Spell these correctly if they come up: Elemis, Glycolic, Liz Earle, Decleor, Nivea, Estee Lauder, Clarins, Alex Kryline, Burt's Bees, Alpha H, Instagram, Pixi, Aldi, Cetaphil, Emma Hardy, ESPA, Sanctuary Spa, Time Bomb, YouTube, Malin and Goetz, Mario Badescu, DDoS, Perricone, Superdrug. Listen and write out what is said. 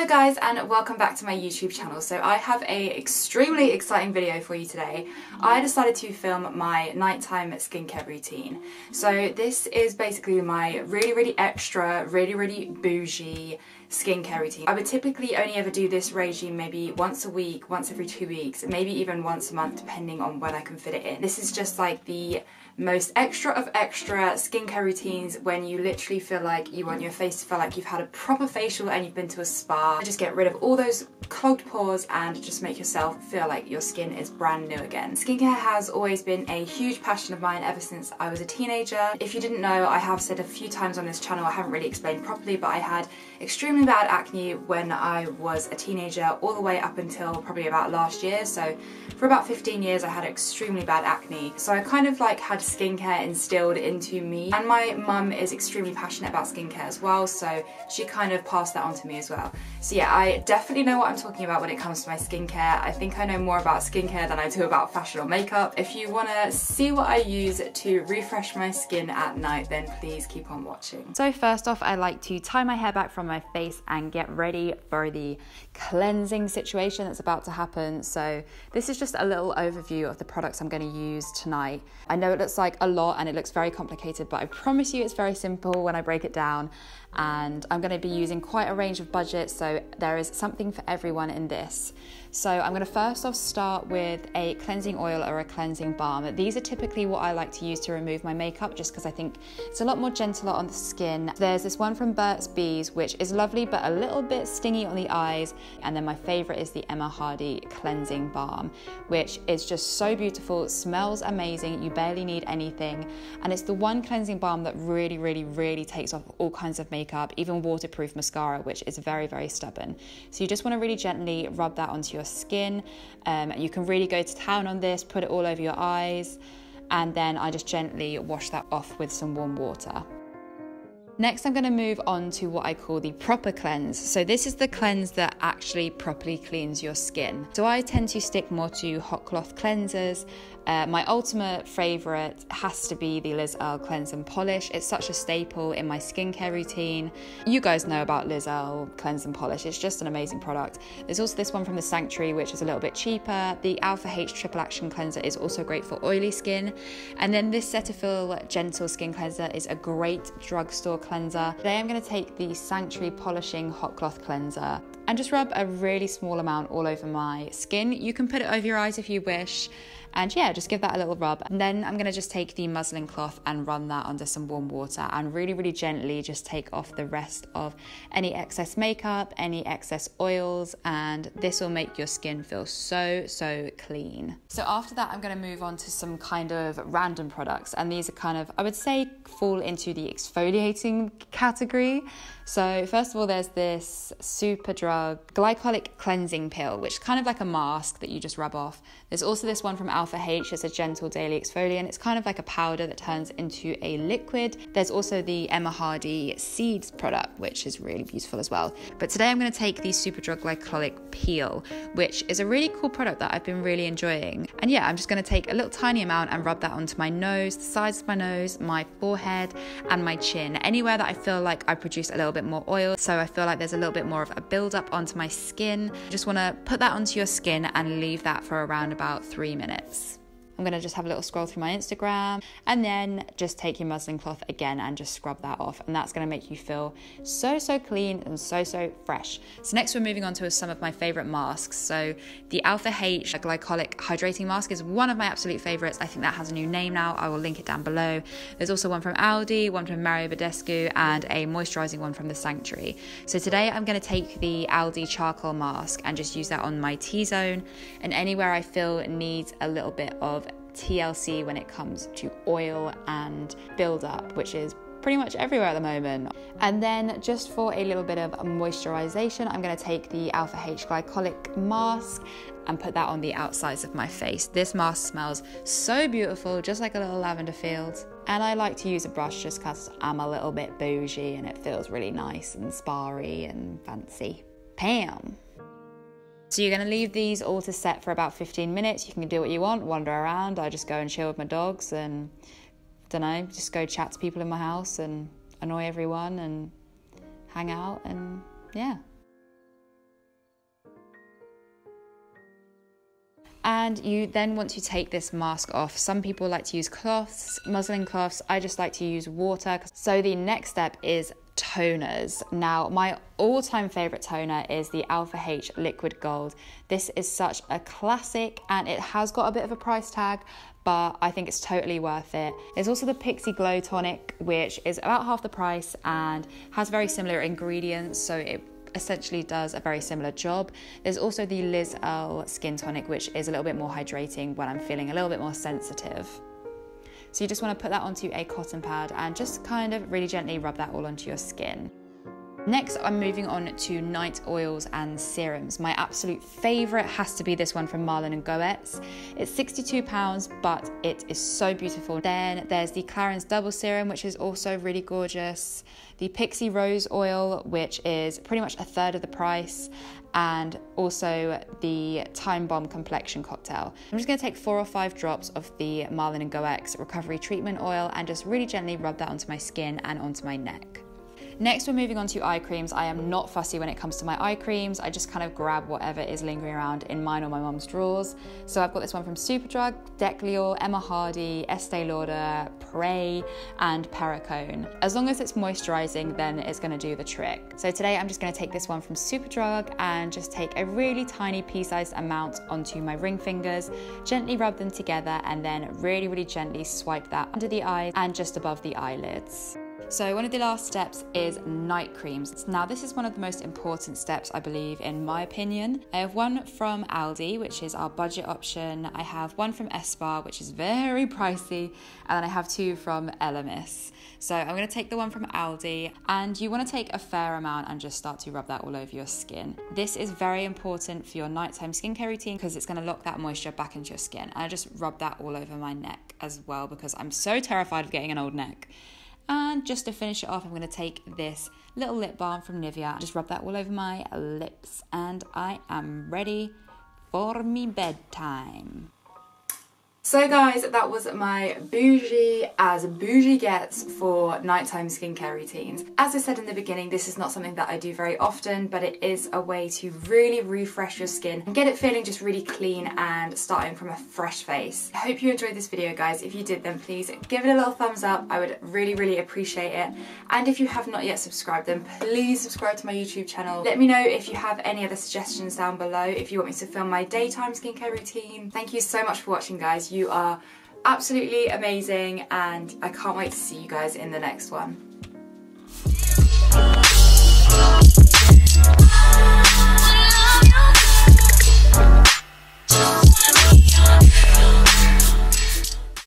Hello guys and welcome back to my YouTube channel. So I have an extremely exciting video for you today. I decided to film my nighttime skincare routine. So this is basically my really extra, really bougie skincare routine. I would typically only ever do this regime maybe once a week, once every 2 weeks, maybe even once a month depending on when I can fit it in. This is just like the most extra of extra skincare routines when you literally feel like you want your face to feel like you've had a proper facial and you've been to a spa. Just get rid of all those clogged pores and just make yourself feel like your skin is brand new again. Skincare has always been a huge passion of mine ever since I was a teenager. If you didn't know, I have said a few times on this channel, I haven't really explained properly, but I had extremely bad acne when I was a teenager all the way up until probably about last year. So for about 15 years I had extremely bad acne. So I kind of like had skincare instilled into me, and my mum is extremely passionate about skincare as well, so she kind of passed that on to me as well. So yeah, I definitely know what I'm talking about when it comes to my skincare. I think I know more about skincare than I do about fashion or makeup. If you want to see what I use to refresh my skin at night, then please keep on watching. So first off, I like to tie my hair back from my face and get ready for the cleansing situation that's about to happen. So this is just a little overview of the products I'm going to use tonight. I know it looks like a lot and it looks very complicated, but I promise you it's very simple when I break it down, and I'm going to be using quite a range of budgets, so there is something for everyone in this. So I'm going to first off start with a cleansing oil or a cleansing balm. These are typically what I like to use to remove my makeup, just because I think it's a lot more gentler on the skin. There's this one from Burt's Bees which is lovely but a little bit stingy on the eyes, and then my favourite is the Emma Hardy cleansing balm, which is just so beautiful, it smells amazing, you barely need anything, and it's the one cleansing balm that really takes off all kinds of makeup, even waterproof mascara, which is very stubborn. So you just want to really gently rub that onto your skin. You can really go to town on this, put it all over your eyes, and then I just gently wash that off with some warm water. Next, I'm going to move on to what I call the proper cleanse. So this is the cleanse that actually properly cleans your skin. So I tend to stick more to hot cloth cleansers. My ultimate favourite has to be the Liz Earle Cleanse and Polish. It's such a staple in my skincare routine. You guys know about Liz Earle Cleanse and Polish. It's just an amazing product. There's also this one from The Sanctuary, which is a little bit cheaper. The Alpha H Triple Action Cleanser is also great for oily skin. And then this Cetaphil Gentle Skin Cleanser is a great drugstore cleanser. Today I'm going to take the Sanctuary Polishing Hot Cloth Cleanser and just rub a really small amount all over my skin. You can put it over your eyes if you wish, and yeah, just give that a little rub. And then I'm going to just take the muslin cloth and run that under some warm water and really gently just take off the rest of any excess makeup, any excess oils, and this will make your skin feel so clean. So after that, I'm going to move on to some kind of random products, and these are kind of, I would say, fall into the exfoliating category. So first of all, there's this Superdrug glycolic cleansing pill, which is kind of like a mask that you just rub off. There's also this one from Alpha H. It's a gentle daily exfoliant. It's kind of like a powder that turns into a liquid. There's also the Emma Hardy seeds product, which is really beautiful as well. But today I'm going to take the Superdrug glycolic peel, which is a really cool product that I've been really enjoying. And yeah, I'm just going to take a little tiny amount and rub that onto my nose, the sides of my nose, my forehead, and my chin, anywhere that I feel like I produce a little bit more oil, so I feel like there's a little bit more of a build-up onto my skin. Just want to put that onto your skin and leave that for around about 3 minutes. I'm going to just have a little scroll through my Instagram, and then just take your muslin cloth again and just scrub that off, and that's going to make you feel so clean and so fresh. So next we're moving on to some of my favorite masks. So the Alpha H glycolic hydrating mask is one of my absolute favorites. I think that has a new name now. I will link it down below. There's also one from Aldi, one from Mario Badescu, and a moisturizing one from The Sanctuary. So today I'm going to take the Aldi charcoal mask and just use that on my T-zone and anywhere I feel needs a little bit of TLC when it comes to oil and build-up, which is pretty much everywhere at the moment. And then just for a little bit of moisturization, I'm going to take the Alpha H glycolic mask and put that on the outsides of my face. This mask smells so beautiful, just like a little lavender field. And I like to use a brush just because I'm a little bit bougie and it feels really nice and sparry and fancy. Bam! So you're going to leave these all to set for about 15 minutes. You can do what you want, wander around. I just go and chill with my dogs and, don't know, just go chat to people in my house and annoy everyone and hang out and yeah. And you then want to take this mask off. Some people like to use cloths, muslin cloths. I just like to use water. So the next step is toners. Now, my all-time favorite toner is the Alpha H Liquid Gold. This is such a classic and it has got a bit of a price tag, but I think it's totally worth it. There's also the Pixi Glow Tonic, which is about half the price and has very similar ingredients, so it essentially does a very similar job. There's also the Liz Earle Skin Tonic, which is a little bit more hydrating when I'm feeling a little bit more sensitive. So you just want to put that onto a cotton pad and just kind of really gently rub that all onto your skin. Next, I'm moving on to night oils and serums. My absolute favorite has to be this one from Malin and Goetz. It's £62, but it is so beautiful. Then there's the Clarins Double Serum, which is also really gorgeous. The Pixi Rose Oil, which is pretty much a third of the price. And also the Time Bomb Complexion Cocktail. I'm just gonna take 4 or 5 drops of the Malin and Goetz Recovery Treatment Oil and just really gently rub that onto my skin and onto my neck. Next, we're moving on to eye creams. I am not fussy when it comes to my eye creams. I just kind of grab whatever is lingering around in mine or my mum's drawers. So I've got this one from Superdrug, Decleor, Emma Hardy, Estee Lauder, and Perricone. As long as it's moisturizing, then it's gonna do the trick. So today I'm just gonna take this one from Superdrug and just take a really tiny pea-sized amount onto my ring fingers, gently rub them together, and then really, really gently swipe that under the eyes and just above the eyelids. So one of the last steps is night creams. Now this is one of the most important steps, I believe, in my opinion. I have one from Aldi, which is our budget option. I have one from ESPA, which is very pricey. And then I have 2 from Elemis. So I'm gonna take the one from Aldi, and you wanna take a fair amount and just start to rub that all over your skin. This is very important for your nighttime skincare routine because it's gonna lock that moisture back into your skin. And I just rub that all over my neck as well because I'm so terrified of getting an old neck. And just to finish it off, I'm gonna take this little lip balm from Nivea. Just rub that all over my lips, and I am ready for me bedtime. So guys, that was my bougie as bougie gets for nighttime skincare routines. As I said in the beginning, this is not something that I do very often, but it is a way to really refresh your skin and get it feeling just really clean and starting from a fresh face. I hope you enjoyed this video, guys. If you did, then please give it a little thumbs up. I would really, really appreciate it. And if you have not yet subscribed, then please subscribe to my YouTube channel. Let me know if you have any other suggestions down below, if you want me to film my daytime skincare routine. Thank you so much for watching, guys. You are absolutely amazing, and I can't wait to see you guys in the next one.